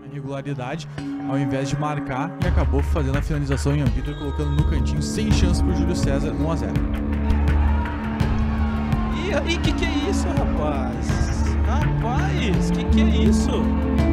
Irregularidade ao invés de marcar e acabou fazendo a finalização em ambito e colocando no cantinho sem chance para o Júlio César, 1 a 0. E aí, que é isso, rapaz? Rapaz, que é isso?